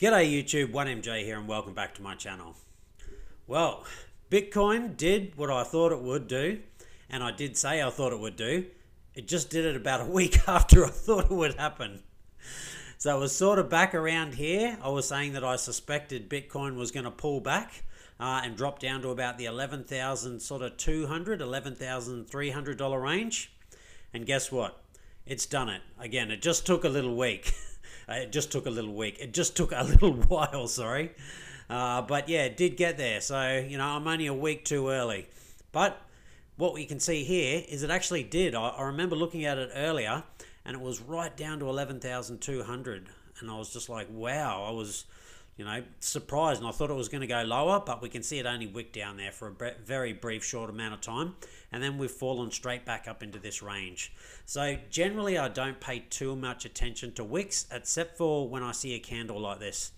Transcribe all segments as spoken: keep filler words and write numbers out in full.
G'day YouTube, one M J here and welcome back to my channel. Well, Bitcoin did what I thought it would do, and I did say I thought it would do. It just did it about a week after I thought it would happen. So it was sort of back around here. I was saying that I suspected Bitcoin was going to pull back uh, and drop down to about the eleven thousand sort of two hundred, eleven thousand three hundred dollar range. And guess what? It's done it. Again, it just took a little week. It just took a little week. It just took a little while, sorry. Uh, but yeah, it did get there. So, you know, I'm only a week too early. But what we can see here is it actually did. I, I remember looking at it earlier and it was right down to eleven thousand two hundred. And I was just like, wow, I was, you know, surprised. And I thought it was going to go lower, but we can see it only wicked down there for a very brief, short amount of time. And then we've fallen straight back up into this range. So generally I don't pay too much attention to wicks, except for when I see a candle like this.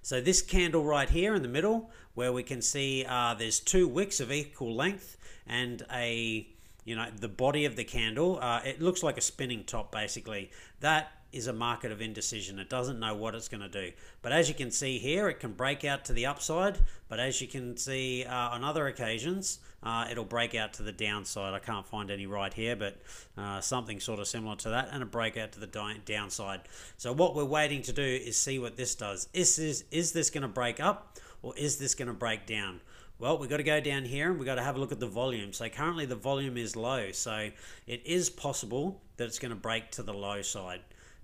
So this candle right here in the middle, where we can see uh, there's two wicks of equal length and a, you know, the body of the candle, uh, it looks like a spinning top basically. That is a market of indecision. It doesn't know what it's going to do. But as you can see here, it can break out to the upside, but as you can see uh, on other occasions, uh, it'll break out to the downside. I can't find any right here, but uh, something sort of similar to that, and a breakout to the downside. So what we're waiting to do is see what this does. Is this, is this going to break up, or is this going to break down? Well, we've got to go down here and we've got to have a look at the volume. So currently the volume is low, so it is possible that it's going to break to the low side.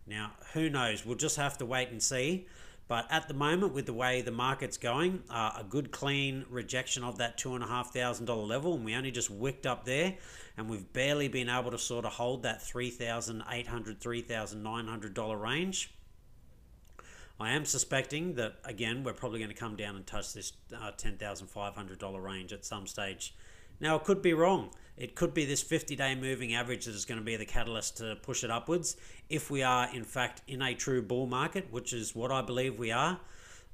Now, who knows? We'll just have to wait and see. But at the moment, with the way the market's going, uh, a good clean rejection of that two thousand five hundred dollar level, and we only just wicked up there, and we've barely been able to sort of hold that three thousand eight hundred dollars, three thousand nine hundred dollar range. I am suspecting that, again, we're probably going to come down and touch this uh, ten thousand five hundred dollar range at some stage. Now, it could be wrong. It could be this fifty day moving average that is going to be the catalyst to push it upwards. If we are, in fact, in a true bull market, which is what I believe we are.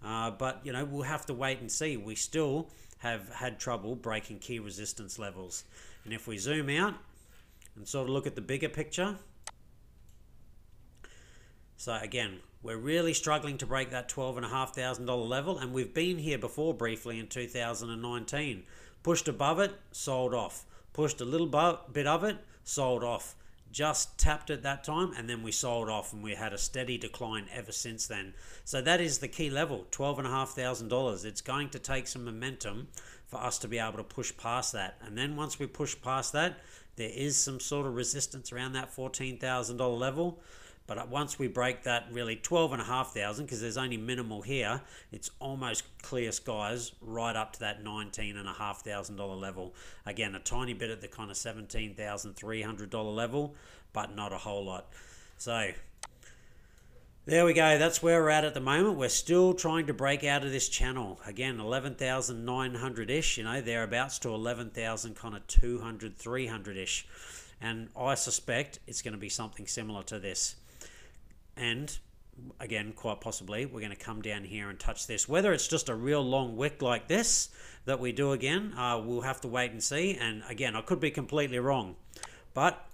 Uh, but, you know, we'll have to wait and see. We still have had trouble breaking key resistance levels. And if we zoom out and sort of look at the bigger picture. So, again, we're really struggling to break that twelve thousand five hundred dollar level. And we've been here before briefly in two thousand nineteen. Pushed above it, sold off. Pushed a little bit of it, sold off. Just tapped at that time, and then we sold off, and we had a steady decline ever since then. So that is the key level, twelve thousand five hundred dollars. It's going to take some momentum for us to be able to push past that. And then once we push past that, there is some sort of resistance around that fourteen thousand dollar level. But once we break that, really twelve and a half thousand, because there's only minimal here, it's almost clear skies right up to that nineteen and a half thousand dollar level. Again, a tiny bit at the kind of seventeen thousand three hundred dollar level, but not a whole lot. So there we go. That's where we're at at the moment. We're still trying to break out of this channel. Again, eleven thousand nine hundred ish, you know, thereabouts to eleven thousand kind of two hundred, three hundred ish, and I suspect it's going to be something similar to this. And again, quite possibly, we're going to come down here and touch this. Whether it's just a real long wick like this that we do again, uh, we'll have to wait and see. And again, I could be completely wrong. But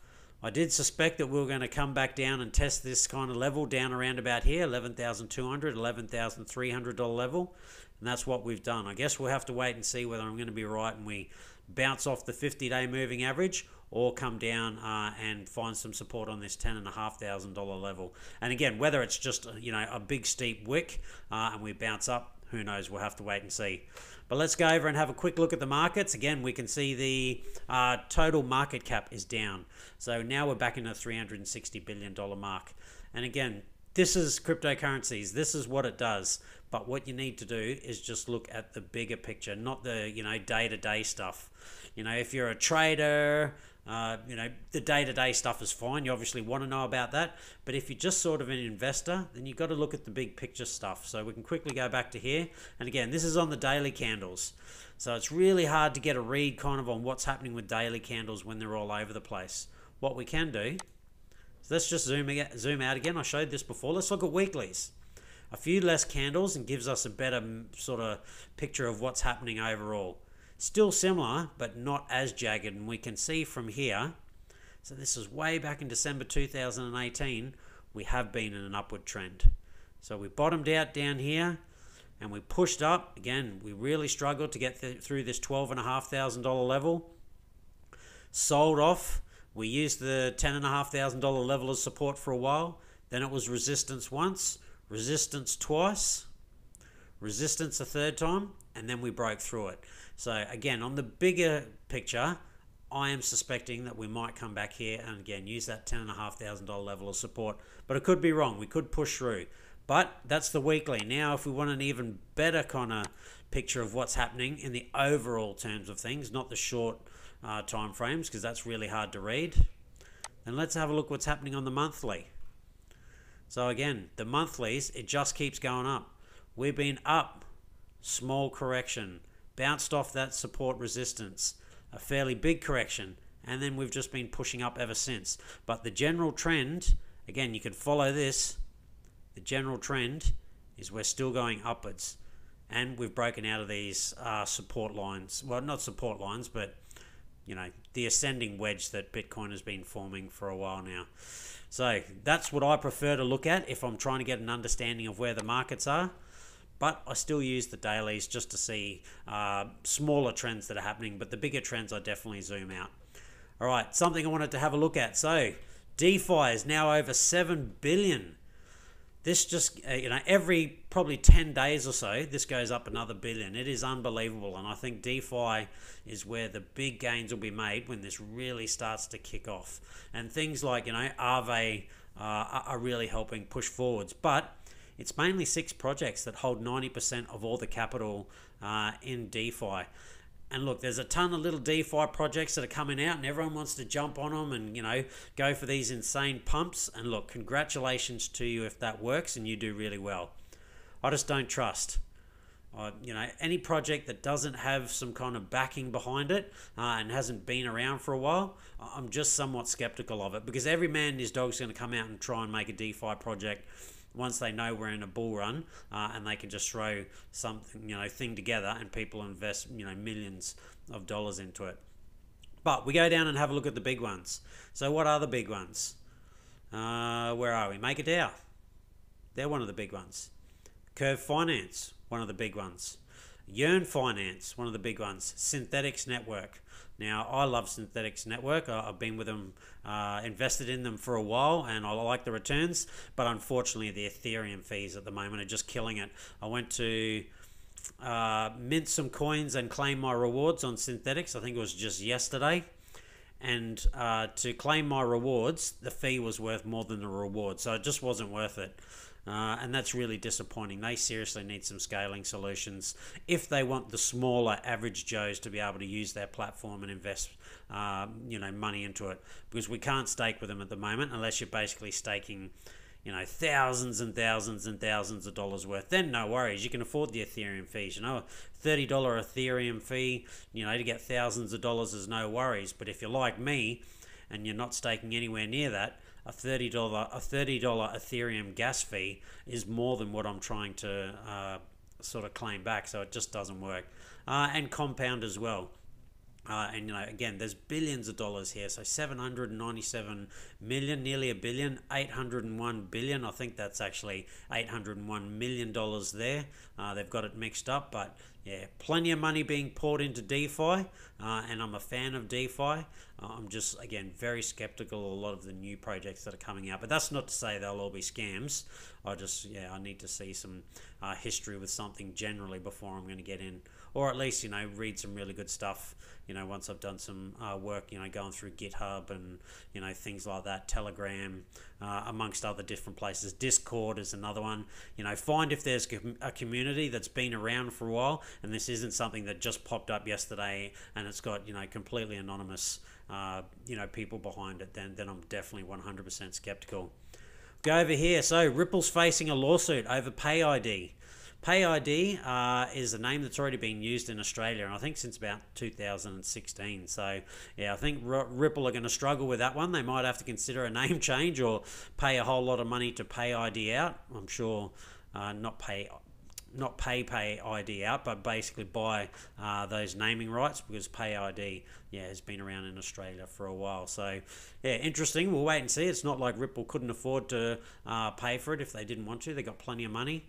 I did suspect that we were going to come back down and test this kind of level down around about here, eleven thousand two hundred, eleven thousand three hundred dollar level. And that's what we've done. I guess we'll have to wait and see whether I'm going to be right and we bounce off the fifty day moving average, or come down uh, and find some support on this ten thousand five hundred dollar level. And again, whether it's just, you know, a big steep wick uh, and we bounce up, who knows? We'll have to wait and see. But let's go over and have a quick look at the markets. Again, we can see the uh, total market cap is down. So now we're back in a three hundred sixty billion dollar mark. And again, this is cryptocurrencies. This is what it does. But what you need to do is just look at the bigger picture, not the, you know, day-to-day stuff. You know, if you're a trader, uh, you know, the day-to-day stuff is fine. You obviously want to know about that. But if you're just sort of an investor, then you've got to look at the big picture stuff. So we can quickly go back to here. And again, this is on the daily candles. So it's really hard to get a read kind of on what's happening with daily candles when they're all over the place. What we can do, so let's just zoom, zoom out again. I showed this before. Let's look at weeklies. A few less candles and gives us a better sort of picture of what's happening overall. Still similar, but not as jagged. And we can see from here, so this is way back in December two thousand eighteen, we have been in an upward trend. So we bottomed out down here and we pushed up. Again, we really struggled to get th through this twelve thousand five hundred dollar level. Sold off. We used the ten thousand five hundred dollar level as support for a while. Then it was resistance once, resistance twice, resistance a third time, and then we broke through it. So again, on the bigger picture, I am suspecting that we might come back here and again use that ten thousand five hundred dollar level of support. But it could be wrong. We could push through. But that's the weekly. Now, if we want an even better kind of picture of what's happening in the overall terms of things, not the short uh, time frames, because that's really hard to read, then let's have a look what's happening on the monthly. So again, the monthlies, it just keeps going up. We've been up, small correction, bounced off that support resistance, a fairly big correction, and then we've just been pushing up ever since. But the general trend, again, you can follow this, the general trend is we're still going upwards, and we've broken out of these uh, support lines, well, not support lines, but you know, the ascending wedge that Bitcoin has been forming for a while now. So that's what I prefer to look at if I'm trying to get an understanding of where the markets are. But I still use the dailies just to see uh, smaller trends that are happening, but the bigger trends I definitely zoom out. All right, something I wanted to have a look at. So DeFi is now over seven billion. This just, uh, you know, every probably ten days or so, this goes up another billion. It is unbelievable. And I think DeFi is where the big gains will be made when this really starts to kick off. And things like, you know, Aave uh, are really helping push forwards. But it's mainly six projects that hold ninety percent of all the capital uh, in DeFi. And look, there's a ton of little DeFi projects that are coming out and everyone wants to jump on them and, you know, go for these insane pumps. And look, congratulations to you if that works and you do really well. I just don't trust, uh, you know, any project that doesn't have some kind of backing behind it uh, and hasn't been around for a while. I'm just somewhat skeptical of it because every man and his dog's going to come out and try and make a DeFi project once they know we're in a bull run uh, and they can just throw something, you know, thing together and people invest, you know, millions of dollars into it. But we go down and have a look at the big ones. So what are the big ones? Uh, where are we? MakerDAO. They're one of the big ones. Curve Finance, one of the big ones. Yearn Finance, one of the big ones. Synthetix Network. Now, I love Synthetix Network. I've been with them, uh, invested in them for a while, and I like the returns. But unfortunately, the Ethereum fees at the moment are just killing it. I went to uh, mint some coins and claim my rewards on Synthetix. I think it was just yesterday. And uh, to claim my rewards, the fee was worth more than the reward. So it just wasn't worth it. Uh, and that's really disappointing. They seriously need some scaling solutions if they want the smaller average Joes to be able to use their platform and invest uh, you know, money into it, because we can't stake with them at the moment unless you're basically staking, you know, thousands and thousands and thousands of dollars worth. Then no worries, you can afford the Ethereum fees. You know, a thirty dollar Ethereum fee, you know, to get thousands of dollars is no worries. But if you're like me and you're not staking anywhere near that, a thirty dollar a thirty dollar Ethereum gas fee is more than what I'm trying to uh, sort of claim back, so it just doesn't work. Uh, and compound as well. Uh, and you know, again, there's billions of dollars here. So seven hundred ninety-seven million, nearly a billion, eight hundred one billion. I think that's actually eight hundred one million dollars there. Uh, they've got it mixed up, but yeah, plenty of money being poured into DeFi, uh, and I'm a fan of DeFi. Uh, I'm just, again, very skeptical of a lot of the new projects that are coming out, but that's not to say they'll all be scams. I just, yeah, I need to see some uh, history with something generally before I'm going to get in, or at least, you know, read some really good stuff, you know, once I've done some uh, work, you know, going through GitHub and, you know, things like that, Telegram, uh, amongst other different places. Discord is another one. You know, find if there's a community that's been around for a while, and this isn't something that just popped up yesterday and it's got, you know, completely anonymous, uh, you know, people behind it, then, then I'm definitely one hundred percent skeptical. Go over here. So Ripple's facing a lawsuit over PayID. PayID uh, is a name that's already been used in Australia, and I think since about two thousand sixteen. So, yeah, I think R Ripple are going to struggle with that one. They might have to consider a name change or pay a whole lot of money to PayID out. I'm sure uh, not pay not pay PayID out, but basically buy uh, those naming rights, because PayID yeah has been around in Australia for a while. So yeah, interesting. We'll wait and see. It's not like Ripple couldn't afford to uh, pay for it if they didn't want to. They got plenty of money.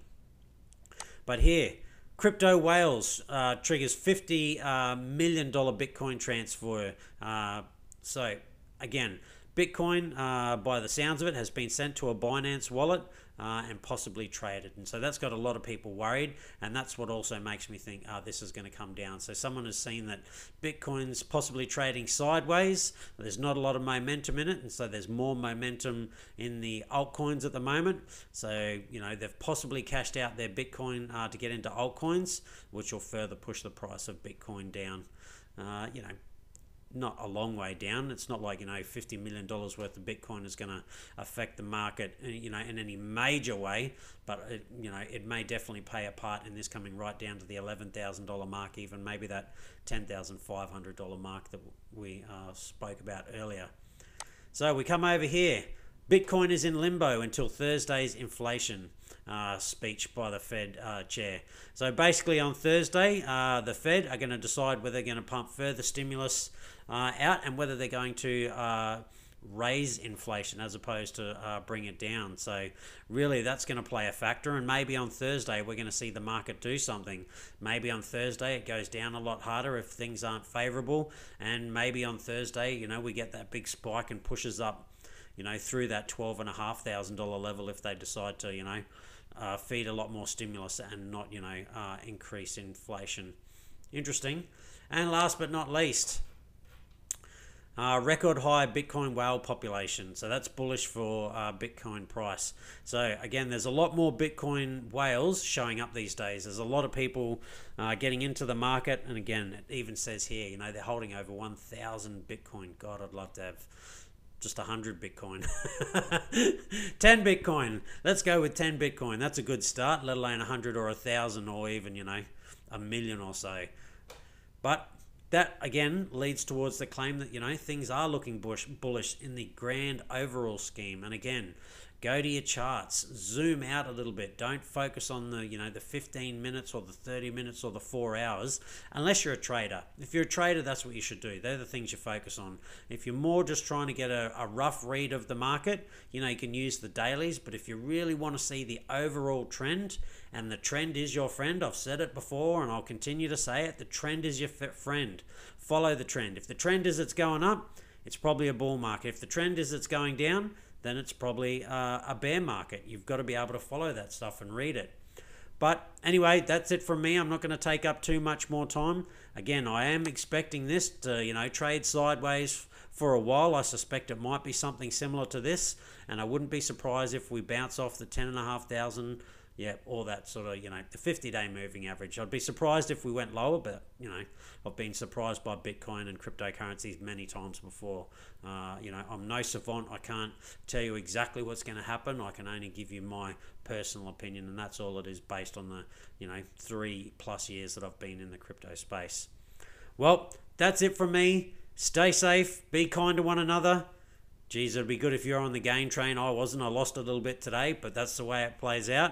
But here, crypto whales uh, triggers fifty million dollar Bitcoin transfer. Uh, so again, Bitcoin, uh, by the sounds of it, has been sent to a Binance wallet uh, and possibly traded. And so that's got a lot of people worried. And that's what also makes me think uh, this is going to come down. So someone has seen that Bitcoin's possibly trading sideways. There's not a lot of momentum in it. And so there's more momentum in the altcoins at the moment. So, you know, they've possibly cashed out their Bitcoin uh, to get into altcoins, which will further push the price of Bitcoin down, uh, you know. Not a long way down. It's not like, you know, fifty million dollars worth of Bitcoin is going to affect the market, you know, in any major way, but it, you know, it may definitely play a part in this coming right down to the eleven thousand dollar mark, even maybe that ten thousand five hundred dollar mark that we uh, spoke about earlier. So we come over here. Bitcoin is in limbo until Thursday's inflation uh, speech by the Fed uh, chair. So basically on Thursday, uh, the Fed are going to decide whether they're going to pump further stimulus uh, out and whether they're going to uh, raise inflation as opposed to uh, bring it down. So really that's going to play a factor, and maybe on Thursday we're going to see the market do something. Maybe on Thursday it goes down a lot harder if things aren't favorable, and maybe on Thursday, you know, we get that big spike and pushes up, you know, through that twelve and a half thousand dollar level if they decide to, you know, uh, feed a lot more stimulus and not, you know, uh, increase inflation. Interesting. And last but not least, uh, record high Bitcoin whale population. So that's bullish for uh, Bitcoin price. So again, there's a lot more Bitcoin whales showing up these days. There's a lot of people uh, getting into the market. And again, it even says here, you know, they're holding over one thousand Bitcoin. God, I'd love to have just one hundred Bitcoin. ten Bitcoin. Let's go with ten Bitcoin. That's a good start, let alone one hundred or one thousand or even, you know, a million or so. But that, again, leads towards the claim that, you know, things are looking bush, bullish in the grand overall scheme. And again, go to your charts, zoom out a little bit. Don't focus on the, you know, the fifteen minutes or the thirty minutes or the four hours, unless you're a trader. If you're a trader, that's what you should do. They're the things you focus on. If you're more just trying to get a, a rough read of the market, you know, you can use the dailies. But if you really want to see the overall trend, and the trend is your friend, I've said it before and I'll continue to say it, the trend is your friend. Follow the trend. If the trend is it's going up, it's probably a bull market. If the trend is it's going down, then it's probably uh, a bear market. You've got to be able to follow that stuff and read it. But anyway, that's it from me. I'm not going to take up too much more time. Again, I am expecting this to, you know, trade sideways for a while. I suspect it might be something similar to this, and I wouldn't be surprised if we bounce off the ten and a half thousand, yeah, or that sort of, you know, the fifty day moving average. I'd be surprised if we went lower, but, you know, I've been surprised by Bitcoin and cryptocurrencies many times before. Uh, you know, I'm no savant. I can't tell you exactly what's going to happen. I can only give you my personal opinion, and that's all it is, based on the, you know, three plus years that I've been in the crypto space. Well, that's it from me. Stay safe. Be kind to one another. Geez, it'd be good if you're on the gain train. I wasn't. I lost a little bit today, but that's the way it plays out.